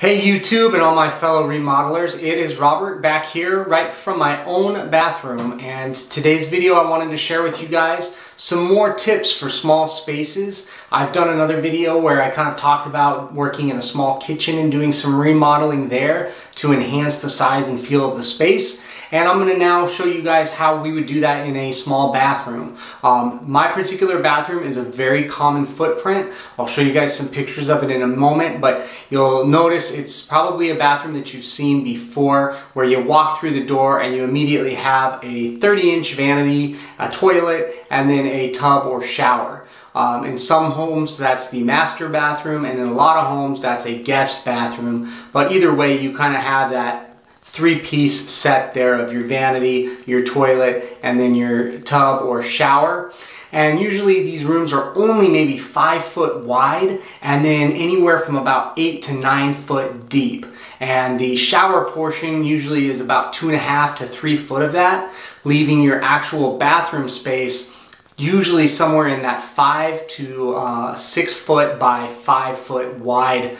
Hey YouTube and all my fellow remodelers, it is Robert back here right from my own bathroom, and today's video I wanted to share with you guys some more tips for small spaces. I've done another video where I kind of talked about working in a small kitchen and doing some remodeling there to enhance the size and feel of the space. And I'm going to now show you guys how we would do that in a small bathroom. My particular bathroom is a very common footprint. I'll show you guys some pictures of it in a moment, but you'll notice it's probably a bathroom that you've seen before, where you walk through the door and you immediately have a 30-inch vanity, a toilet, and then a tub or shower. In some homes that's the master bathroom, and in a lot of homes that's a guest bathroom. But either way, you kind of have that three-piece set there of your vanity, your toilet, and then your tub or shower. And usually these rooms are only maybe 5 foot wide and then anywhere from about 8 to 9 foot deep. And the shower portion usually is about 2.5 to 3 foot of that, leaving your actual bathroom space usually somewhere in that 5 to 6 foot by 5 foot wide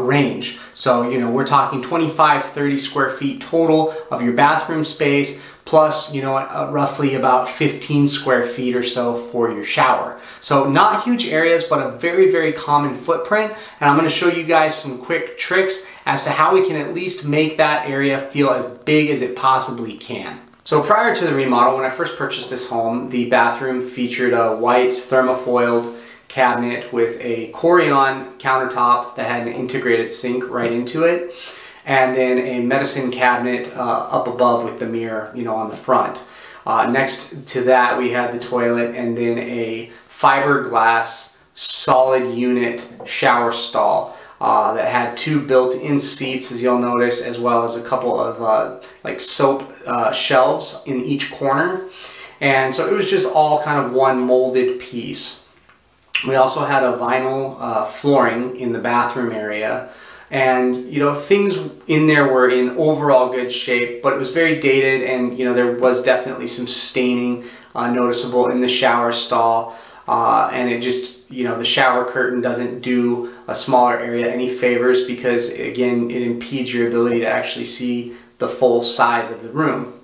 range. So, you know, we're talking 25, 30 square feet total of your bathroom space, plus, you know, roughly about 15 square feet or so for your shower. So not huge areas, but a very, very common footprint. And I'm gonna show you guys some quick tricks as to how we can at least make that area feel as big as it possibly can. So prior to the remodel, when I first purchased this home, the bathroom featured a white thermofoiled cabinet with a Corian countertop that had an integrated sink right into it, and then a medicine cabinet up above with the mirror, you know, on the front. Next to that, we had the toilet and then a fiberglass solid unit shower stall. That had two built-in seats, as you'll notice, as well as a couple of like soap shelves in each corner. And so it was just all kind of one molded piece. We also had a vinyl flooring in the bathroom area. And, you know, things in there were in overall good shape, but it was very dated, and, you know, there was definitely some staining noticeable in the shower stall. And it just, you know, the shower curtain doesn't do a smaller area any favors, because again, it impedes your ability to actually see the full size of the room.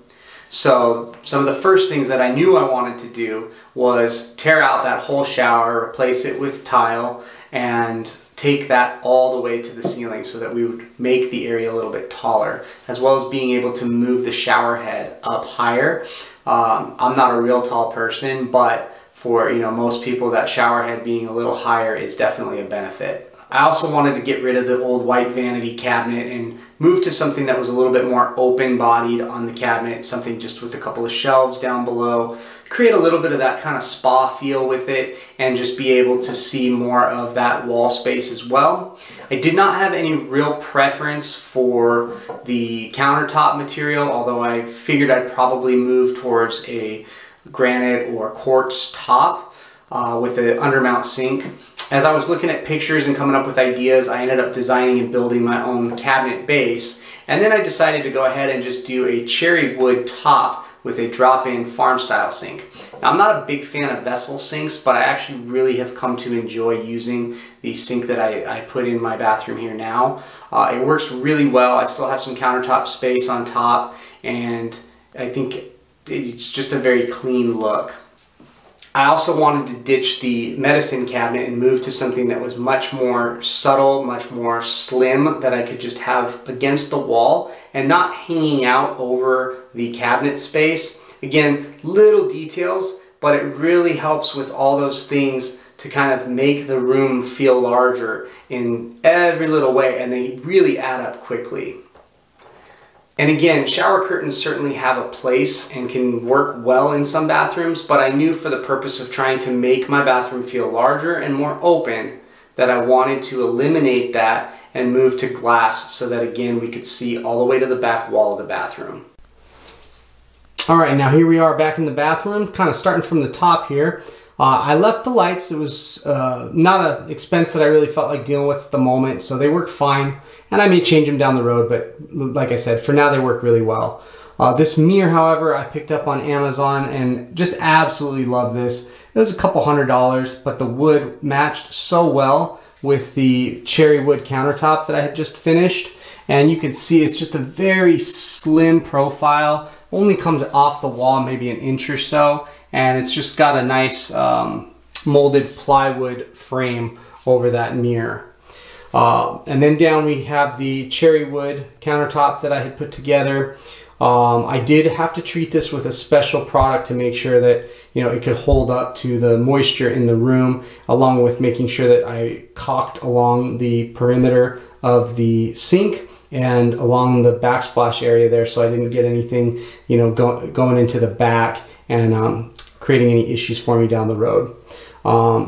So some of the first things that I knew I wanted to do was tear out that whole shower, replace it with tile, and take that all the way to the ceiling so that we would make the area a little bit taller, as well as being able to move the shower head up higher. I'm not a real tall person, but for, you know, most people, that shower head being a little higher is definitely a benefit. I also wanted to get rid of the old white vanity cabinet and move to something that was a little bit more open-bodied on the cabinet, something just with a couple of shelves down below, create a little bit of that kind of spa feel with it, and just be able to see more of that wall space as well. I did not have any real preference for the countertop material, although I figured I'd probably move towards a granite or quartz top with an undermount sink. As I was looking at pictures and coming up with ideas, I ended up designing and building my own cabinet base, and then I decided to go ahead and just do a cherry wood top with a drop-in farm style sink. Now, I'm not a big fan of vessel sinks, but I actually really have come to enjoy using the sink that I put in my bathroom here now. It works really well. I still have some countertop space on top, and I think it's just a very clean look. I also wanted to ditch the medicine cabinet and move to something that was much more subtle, much more slim, that I could just have against the wall and not hanging out over the cabinet space. Again, little details, but it really helps with all those things to kind of make the room feel larger in every little way, and they really add up quickly. And again, shower curtains certainly have a place and can work well in some bathrooms, but I knew for the purpose of trying to make my bathroom feel larger and more open that I wanted to eliminate that and move to glass so that, again, we could see all the way to the back wall of the bathroom. All right, now here we are back in the bathroom, kind of starting from the top here. I left the lights. It was not an expense that I really felt like dealing with at the moment, so they work fine, and I may change them down the road, but like I said, for now they work really well. This mirror, however, I picked up on Amazon and just absolutely love this. It was a couple $100, but the wood matched so well with the cherry wood countertop that I had just finished. And you can see it's just a very slim profile, only comes off the wall maybe an inch or so, and it's just got a nice molded plywood frame over that mirror. And then down we have the cherry wood countertop that I had put together. I did have to treat this with a special product to make sure that, you know, it could hold up to the moisture in the room, along with making sure that I caulked along the perimeter of the sink and along the backsplash area there, so I didn't get anything, you know, going into the back and creating any issues for me down the road.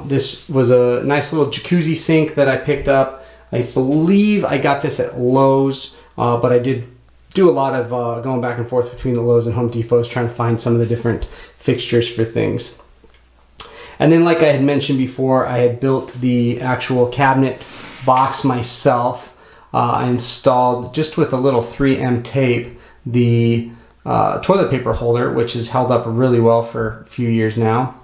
This was a nice little jacuzzi sink that I picked up. I believe I got this at Lowe's, but I did do a lot of going back and forth between the Lowe's and Home Depot's trying to find some of the different fixtures for things. And then, like I had mentioned before, I had built the actual cabinet box myself. I installed, just with a little 3M tape, the toilet paper holder, which has held up really well for a few years now.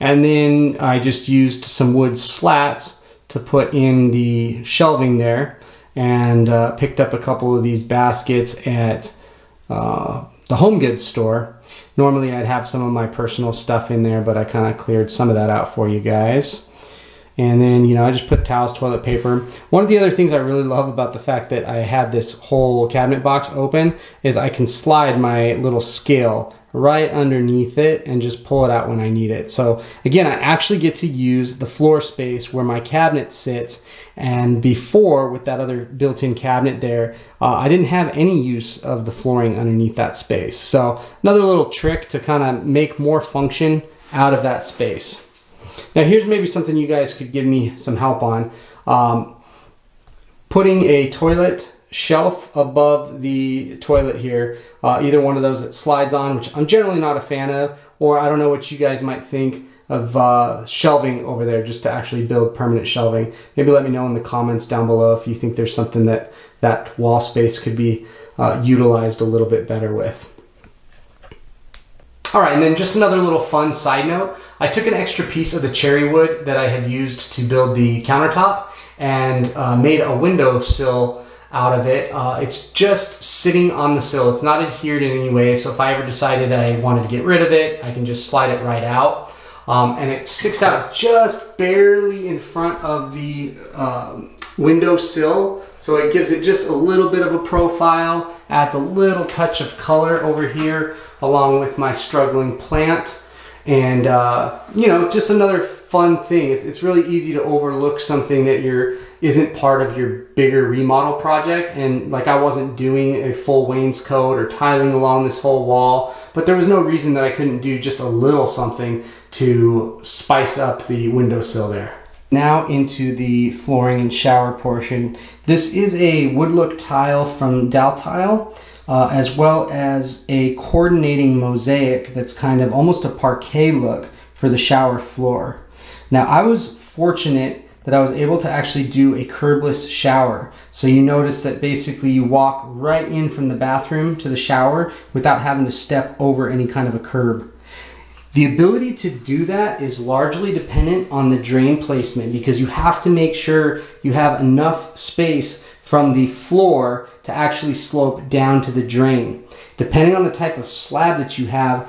And then I just used some wood slats to put in the shelving there, and picked up a couple of these baskets at the Home Goods store. Normally I'd have some of my personal stuff in there, but I kind of cleared some of that out for you guys. And then, you know, I just put towels, toilet paper. One of the other things I really love about the fact that I had this whole cabinet box open is I can slide my little scale right underneath it and just pull it out when I need it. So again, I actually get to use the floor space where my cabinet sits. And before, with that other built-in cabinet there, I didn't have any use of the flooring underneath that space. So another little trick to kind of make more function out of that space. Now here's maybe something you guys could give me some help on. Putting a toilet shelf above the toilet here, either one of those that slides on, which I'm generally not a fan of, or I don't know what you guys might think of shelving over there just to actually build permanent shelving. Maybe let me know in the comments down below if you think there's something that that wall space could be utilized a little bit better with. All right, and then just another little fun side note. I took an extra piece of the cherry wood that I had used to build the countertop and made a windowsill out of it. It's just sitting on the sill. It's not adhered in any way, so if I ever decided I wanted to get rid of it, I can just slide it right out. And it sticks out just barely in front of the windowsill, so it gives it just a little bit of a profile, adds a little touch of color over here, along with my struggling plant. And you know, just another fun thing. It's really easy to overlook something that isn't part of your bigger remodel project. And like, I wasn't doing a full wainscot or tiling along this whole wall, but there was no reason that I couldn't do just a little something to spice up the windowsill there. Now into the flooring and shower portion. This is a woodlook tile from Daltile, as well as a coordinating mosaic that's kind of almost a parquet look for the shower floor. Now, I was fortunate that I was able to actually do a curbless shower. So you notice that basically you walk right in from the bathroom to the shower without having to step over any kind of a curb. The ability to do that is largely dependent on the drain placement, because you have to make sure you have enough space from the floor to actually slope down to the drain. Depending on the type of slab that you have,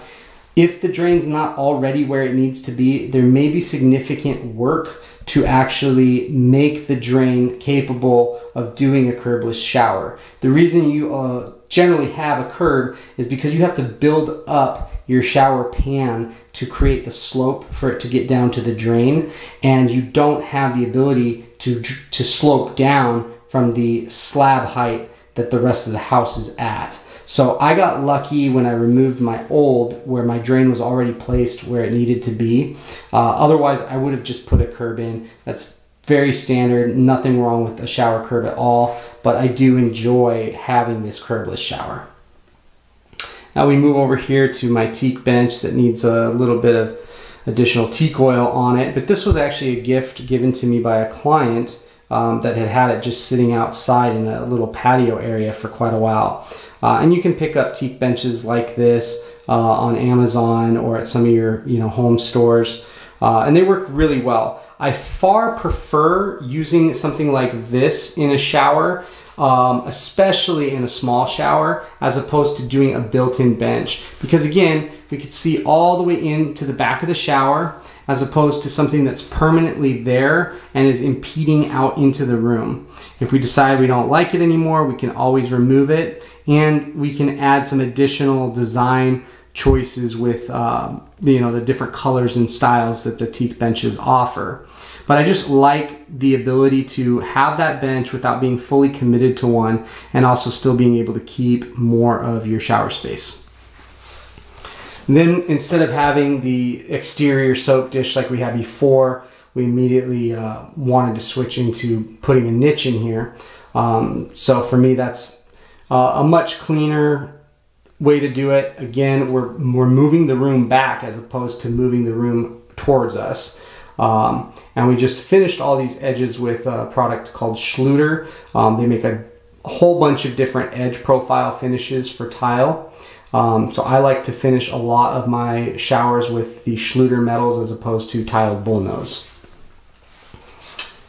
if the drain's not already where it needs to be, there may be significant work to actually make the drain capable of doing a curbless shower. The reason you generally have a curb is because you have to build up your shower pan to create the slope for it to get down to the drain, and you don't have the ability to slope down from the slab height that the rest of the house is at. So I got lucky when I removed my old, where my drain was already placed where it needed to be. Otherwise, I would have just put a curb in. That's very standard, nothing wrong with a shower curb at all, but I do enjoy having this curbless shower. Now we move over here to my teak bench that needs a little bit of additional teak oil on it, but this was actually a gift given to me by a client that had it just sitting outside in a little patio area for quite a while. And you can pick up teak benches like this on Amazon or at some of your home stores. and they work really well. I far prefer using something like this in a shower, especially in a small shower, as opposed to doing a built-in bench, because again, we could see all the way into the back of the shower, as opposed to something that's permanently there and is impeding out into the room. If we decide we don't like it anymore, we can always remove it, and we can add some additional design choices with the different colors and styles that the teak benches offer. But I just like the ability to have that bench without being fully committed to one, and also still being able to keep more of your shower space. And then instead of having the exterior soap dish like we had before, we immediately wanted to switch into putting a niche in here. So for me, that's a much cleaner way to do it. Again, we're moving the room back as opposed to moving the room towards us. And we just finished all these edges with a product called Schluter. They make a whole bunch of different edge profile finishes for tile. So I like to finish a lot of my showers with the Schluter metals as opposed to tiled bullnose.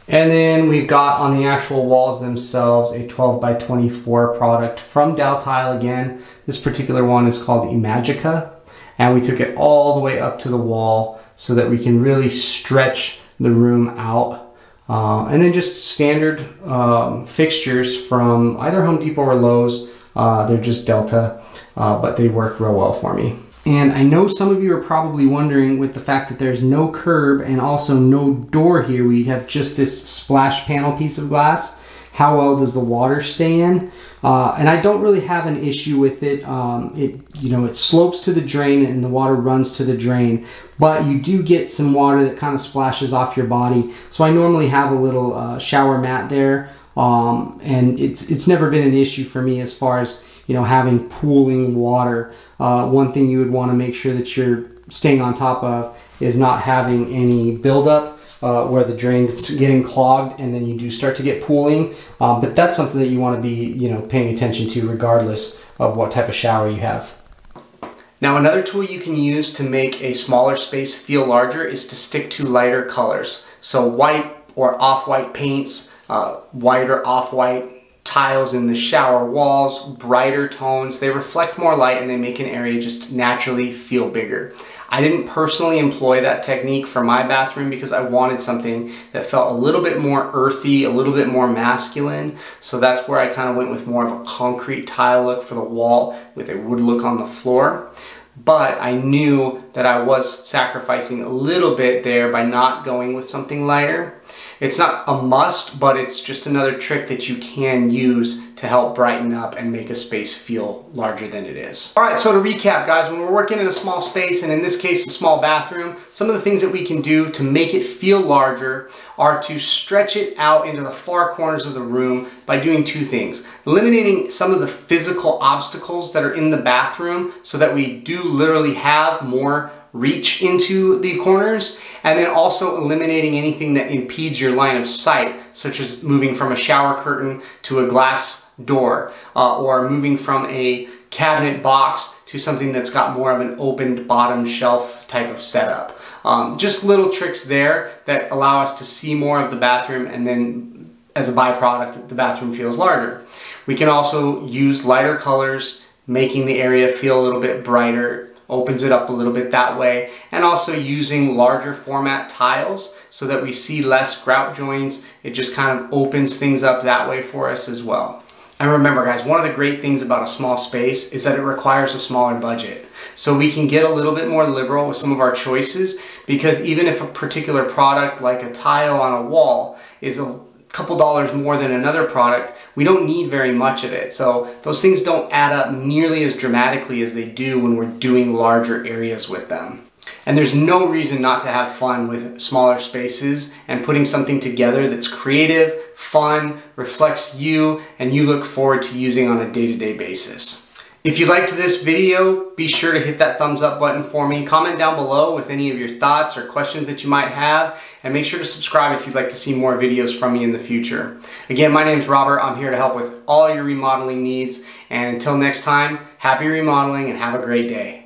And then we've got on the actual walls themselves a 12x24 product from Daltile again. This particular one is called Imagica, and we took it all the way up to the wall so that we can really stretch the room out. And then just standard fixtures from either Home Depot or Lowe's. They're just Delta, but they work real well for me. And I know some of you are probably wondering, with the fact that there's no curb and also no door here, we have just this splash panel piece of glass, how well does the water stay in? And I don't really have an issue with it. It slopes to the drain and the water runs to the drain, but you do get some water that kind of splashes off your body. So I normally have a little shower mat there, and it's never been an issue for me as far as having pooling water. One thing you would want to make sure that you're staying on top of is not having any buildup where the drain's getting clogged and then you do start to get pooling. But that's something that you want to be paying attention to regardless of what type of shower you have. Now, another tool you can use to make a smaller space feel larger is to stick to lighter colors. So white or off-white paints, white or off-white tiles in the shower walls, brighter tones, they reflect more light and they make an area just naturally feel bigger. I didn't personally employ that technique for my bathroom because I wanted something that felt a little bit more earthy, a little bit more masculine. So that's where I kind of went with more of a concrete tile look for the wall with a wood look on the floor. But I knew that I was sacrificing a little bit there by not going with something lighter. It's not a must, but it's just another trick that you can use to help brighten up and make a space feel larger than it is. All right, so to recap, guys, when we're working in a small space, and in this case, a small bathroom, some of the things that we can do to make it feel larger are to stretch it out into the far corners of the room by doing two things. Eliminating some of the physical obstacles that are in the bathroom so that we do literally have more reach into the corners, and then also eliminating anything that impedes your line of sight, such as moving from a shower curtain to a glass door, or moving from a cabinet box to something that's got more of an opened bottom shelf type of setup. Just little tricks there that allow us to see more of the bathroom, and then as a byproduct, the bathroom feels larger. We can also use lighter colors, making the area feel a little bit brighter, opens it up a little bit that way, and also using larger format tiles so that we see less grout joints. It just kind of opens things up that way for us as well. And remember, guys, one of the great things about a small space is that it requires a smaller budget. So we can get a little bit more liberal with some of our choices, because even if a particular product like a tile on a wall is a couple dollars more than another product, we don't need very much of it. So those things don't add up nearly as dramatically as they do when we're doing larger areas with them. And there's no reason not to have fun with smaller spaces and putting something together that's creative, fun, reflects you, and you look forward to using on a day-to-day basis. If you liked this video, be sure to hit that thumbs up button for me. Comment down below with any of your thoughts or questions that you might have, and make sure to subscribe if you'd like to see more videos from me in the future. Again, my name's Robert. I'm here to help with all your remodeling needs, and until next time, happy remodeling and have a great day.